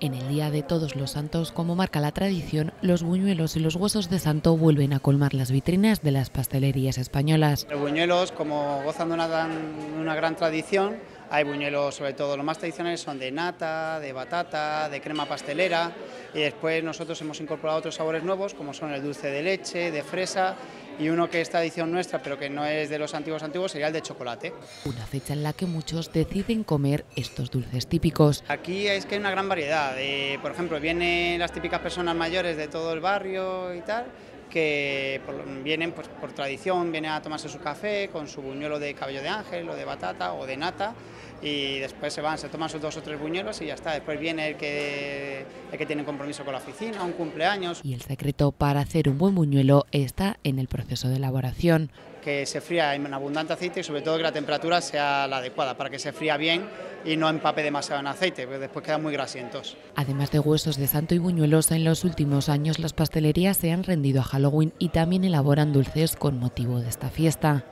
En el Día de Todos los Santos, como marca la tradición, los buñuelos y los huesos de santo vuelven a colmar las vitrinas de las pastelerías españolas. Los buñuelos, como gozan de una gran tradición, hay buñuelos, sobre todo los más tradicionales, son de nata, de batata, de crema pastelera, y después nosotros hemos incorporado otros sabores nuevos, como son el dulce de leche, de fresa, y uno que es tradición nuestra, pero que no es de los antiguos, sería el de chocolate. Una fecha en la que muchos deciden comer estos dulces típicos. Aquí es que hay una gran variedad. Por ejemplo, vienen las típicas personas mayores de todo el barrio y tal, que vienen pues, por tradición, vienen a tomarse su café con su buñuelo de cabello de ángel o de batata o de nata, y después se van, se toman sus 2 o 3 buñuelos y ya está. Después viene el que tiene un compromiso con la oficina, un cumpleaños. Y el secreto para hacer un buen buñuelo está en el proceso de elaboración. Que se fría en abundante aceite y sobre todo que la temperatura sea la adecuada para que se fría bien y no empape demasiado en aceite, porque después quedan muy grasientos. Además de huesos de santo y buñuelos, en los últimos años las pastelerías se han rendido a Halloween y también elaboran dulces con motivo de esta fiesta.